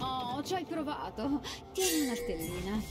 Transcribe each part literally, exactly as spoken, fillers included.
Oh, ci hai provato. Tieni una stellina.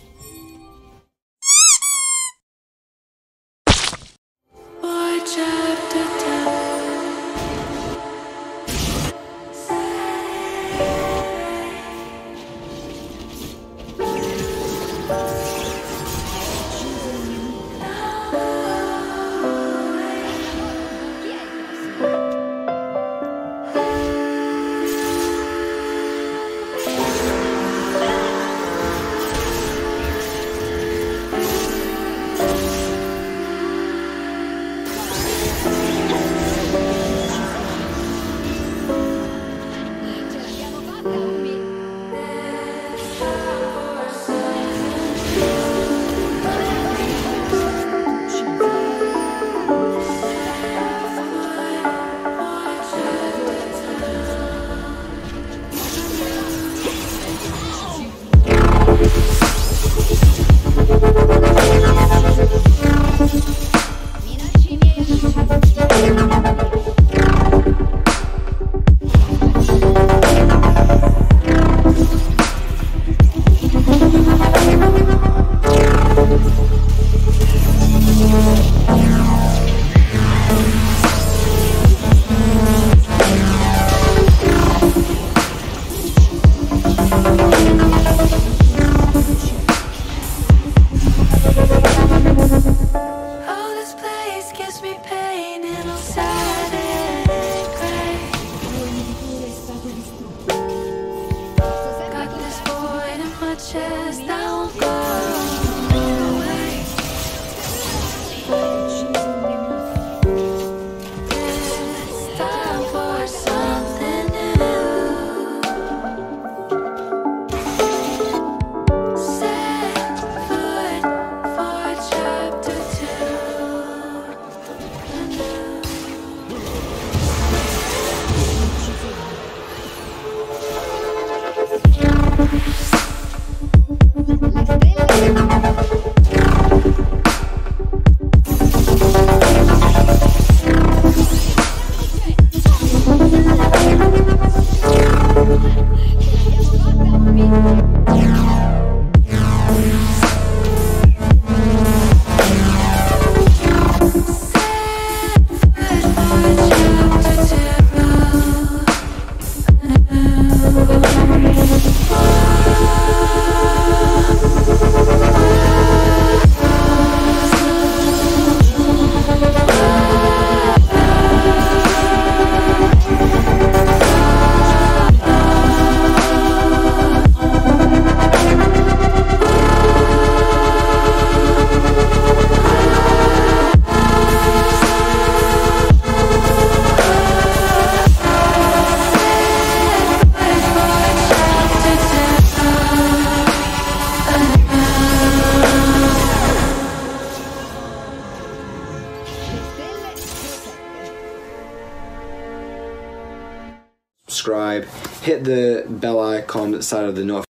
Hit the bell icon at the side of the notification.